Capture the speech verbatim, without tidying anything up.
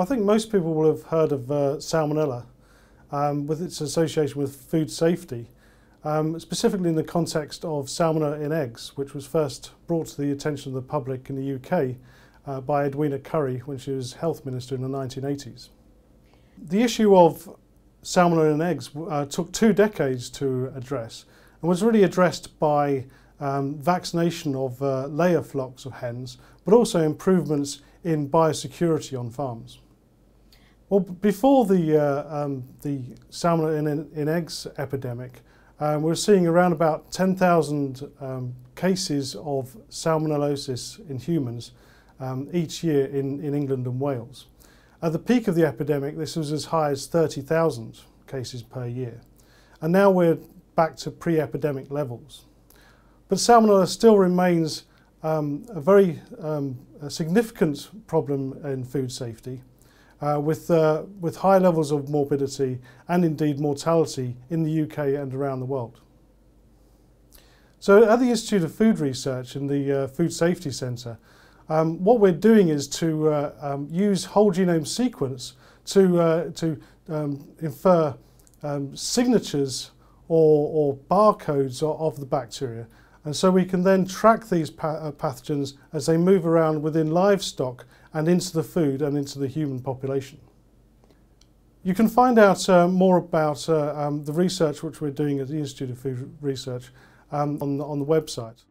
I think most people will have heard of uh, salmonella um, with its association with food safety, um, specifically in the context of salmonella in eggs, which was first brought to the attention of the public in the U K uh, by Edwina Currie when she was health minister in the nineteen eighties. The issue of salmonella in eggs uh, took two decades to address and was really addressed by um, vaccination of uh, layer flocks of hens, but also improvements in biosecurity on farms. Well, before the, uh, um, the salmonella in, in eggs epidemic, uh, we were seeing around about ten thousand um, cases of salmonellosis in humans um, each year in, in England and Wales. At the peak of the epidemic, this was as high as thirty thousand cases per year. And now we're back to pre-epidemic levels. But salmonella still remains um, a very um, a significant problem in food safety, uh, with, uh, with high levels of morbidity and indeed mortality in the U K and around the world. So at the Institute of Food Research in the uh, Food Safety Centre, Um, what we're doing is to uh, um, use whole genome sequence to, uh, to um, infer um, signatures or, or barcodes of the bacteria. And so we can then track these pathogens as they move around within livestock and into the food and into the human population. You can find out uh, more about uh, um, the research which we're doing at the Institute of Food Research um, on, the, on the website.